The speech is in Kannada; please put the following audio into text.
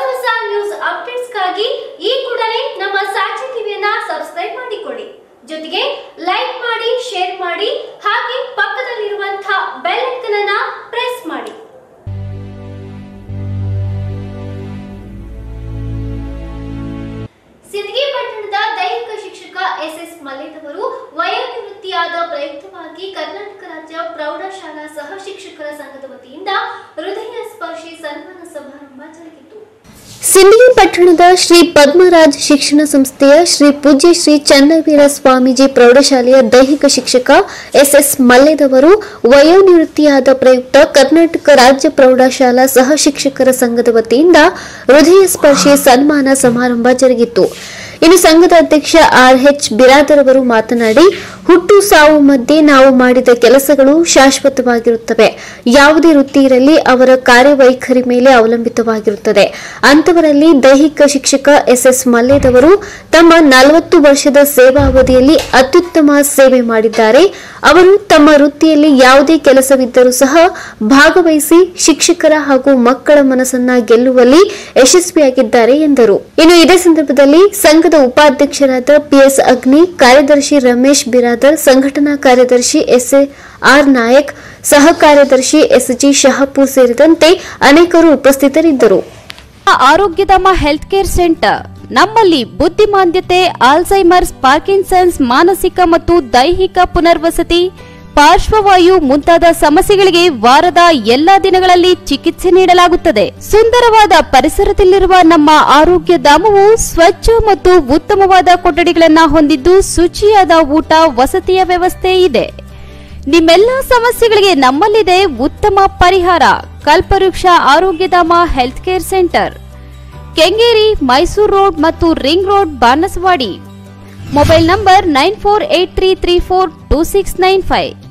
ಹೊಸ ನ್ಯೂಸ್ ಅಪ್ಡೇಟ್ಸ್ ಗಾಗಿ ಈ ಕೂಡಲೇ ನಮ್ಮ ಸಾಕ್ಷಿ ಟಿವಿಯನ್ನ ಸಬ್ಸ್ಕ್ರೈಬ್ ಮಾಡಿಕೊಳ್ಳಿ, ಜೊತೆಗೆ ಲೈಕ್ ಮಾಡಿ, ಶೇರ್ ಮಾಡಿ, ಹಾಗೆ ಪಕ್ಕದಲ್ಲಿರುವಂತ ಬೆಲ್ ಐಕಾನ್ ಅನ್ನು ಪ್ರೆಸ್ ಮಾಡಿ। ಸಿದ್ಧಿ ಪಟ್ಟಣದ ದೈಹಿಕ ಶಿಕ್ಷಕ ಎಸ್.ಎಸ್. ಮಲ್ಲೇದವರು ವಯೋನಿವೃತ್ತಿಯಾದ ಪ್ರಯುಕ್ತವಾಗಿ ಕರ್ನಾಟಕ ರಾಜ್ಯ ಪ್ರೌಢಶಾಲಾ ಸಹ ಶಿಕ್ಷಕರ ಸಂಘದ ವತಿಯಿಂದ ಹೃದಯ ಸ್ಪರ್ಶಿ ಸನ್ಮಾನ ಸಮಾರಂಭ ಜರುಗಿತು। ಸಿಂಧಿ ಪಟ್ಟಣದ ಶ್ರೀ ಪದ್ಮರಾಜ ಶಿಕ್ಷಣ ಸಂಸ್ಥೆಯ ಶ್ರೀ ಪೂಜ್ಯ ಶ್ರೀ ಚೆನ್ನವೀರ ಸ್ವಾಮೀಜಿ ಪ್ರೌಢಶಾಲೆಯ ದೈಹಿಕ ಶಿಕ್ಷಕ ಎಸ್.ಎಸ್. ಮಲ್ಲೇದವರು ವಯೋನಿವೃತ್ತಿಯಾದ ಪ್ರಯುಕ್ತ ಕರ್ನಾಟಕ ರಾಜ್ಯ ಪ್ರೌಢಶಾಲಾ ಸಹ ಶಿಕ್ಷಕರ ಸಂಘದ ವತಿಯಿಂದ ಹೃದಯ ಸ್ಪರ್ಶಿ ಸನ್ಮಾನ ಸಮಾರಂಭ ಜರುಗಿತು। ಇನ್ನು ಸಂಘದ ಅಧ್ಯಕ್ಷ ಆರ್ಎಚ್ ಬಿರಾದರ್ ಅವರು ಮಾತನಾಡಿ, ಹುಟ್ಟು ಸಾವು ಮಧ್ಯೆ ನಾವು ಮಾಡಿದ ಕೆಲಸಗಳು ಶಾಶ್ವತವಾಗಿರುತ್ತವೆ, ಯಾವುದೇ ವೃತ್ತಿ ಇರಲಿ ಅವರ ಕಾರ್ಯವೈಖರಿ ಮೇಲೆ ಅವಲಂಬಿತವಾಗಿರುತ್ತದೆ। ಅಂತವರಲ್ಲಿ ದೈಹಿಕ ಶಿಕ್ಷಕ ಎಸ್.ಎಸ್. ಮಲ್ಲೇದವರು ತಮ್ಮ 40 ವರ್ಷದ ಸೇವಾ ಅವಧಿಯಲ್ಲಿ ಅತ್ಯುತ್ತಮ ಸೇವೆ ಮಾಡಿದ್ದಾರೆ। ಅವರು ತಮ್ಮ ವೃತ್ತಿಯಲ್ಲಿ ಯಾವುದೇ ಕೆಲಸವಿದ್ದರೂ ಸಹ ಭಾಗವಹಿಸಿ ಶಿಕ್ಷಕರ ಹಾಗೂ ಮಕ್ಕಳ ಮನಸ್ಸನ್ನ ಗೆಲ್ಲುವಲ್ಲಿ ಯಶಸ್ವಿಯಾಗಿದ್ದಾರೆ ಎಂದರು। ಇನ್ನು ಇದೇ ಸಂದರ್ಭದಲ್ಲಿ ಸಂಘದ ಉಪಾಧ್ಯಕ್ಷರಾದ ಪಿಎಸ್ ಅಗ್ನಿ, ಕಾರ್ಯದರ್ಶಿ ರಮೇಶ್ ಬಿರಾದರ್, ಸಂಘಟನಾ ಕಾರ್ಯದರ್ಶಿ ಎಸ್ಆರ್ ನಾಯಕ್, ಸಹ ಕಾರ್ಯದರ್ಶಿ ಎಸ್ಜಿ ಶಹಾಪುರ್ ಸೇರಿದಂತೆ ಅನೇಕರು ಉಪಸ್ಥಿತರಿದ್ದರು। ಆರೋಗ್ಯಧಾಮ ಹೆಲ್ತ್ ಕೇರ್ ಸೆಂಟರ್ ನಮ್ಮಲ್ಲಿ ಬುದ್ಧಿಮಾಂದ್ಯತೆ, ಆಲ್ಝೈಮರ್ಸ್, ಪಾರ್ಕಿನ್ಸನ್ಸ್, ಮಾನಸಿಕ ಮತ್ತು ದೈಹಿಕ ಪುನರ್ವಸತಿ, ಪಾರ್ಶ್ವವಾಯು ಮುಂತಾದ ಸಮಸ್ಯೆಗಳಿಗೆ ವಾರದ ಎಲ್ಲಾ ದಿನಗಳಲ್ಲಿ ಚಿಕಿತ್ಸೆ ನೀಡಲಾಗುತ್ತದೆ। ಸುಂದರವಾದ ಪರಿಸರದಲ್ಲಿರುವ ನಮ್ಮ ಆರೋಗ್ಯ ಧಾಮವು ಸ್ವಚ್ಛ ಮತ್ತು ಉತ್ತಮವಾದ ಕೊಠಡಿಗಳನ್ನು ಹೊಂದಿದ್ದು ಶುಚಿಯಾದ ಊಟ ವಸತಿಯ ವ್ಯವಸ್ಥೆ ಇದೆ। ನಿಮ್ಮೆಲ್ಲಾ ಸಮಸ್ಯೆಗಳಿಗೆ ನಮ್ಮಲ್ಲಿದೆ ಉತ್ತಮ ಪರಿಹಾರ। Kalpavriksha Arogyadhama health care centre, Kengeri, Mysuru road ಮತ್ತು ring road, Banaswadi. Mobile number 9483342695।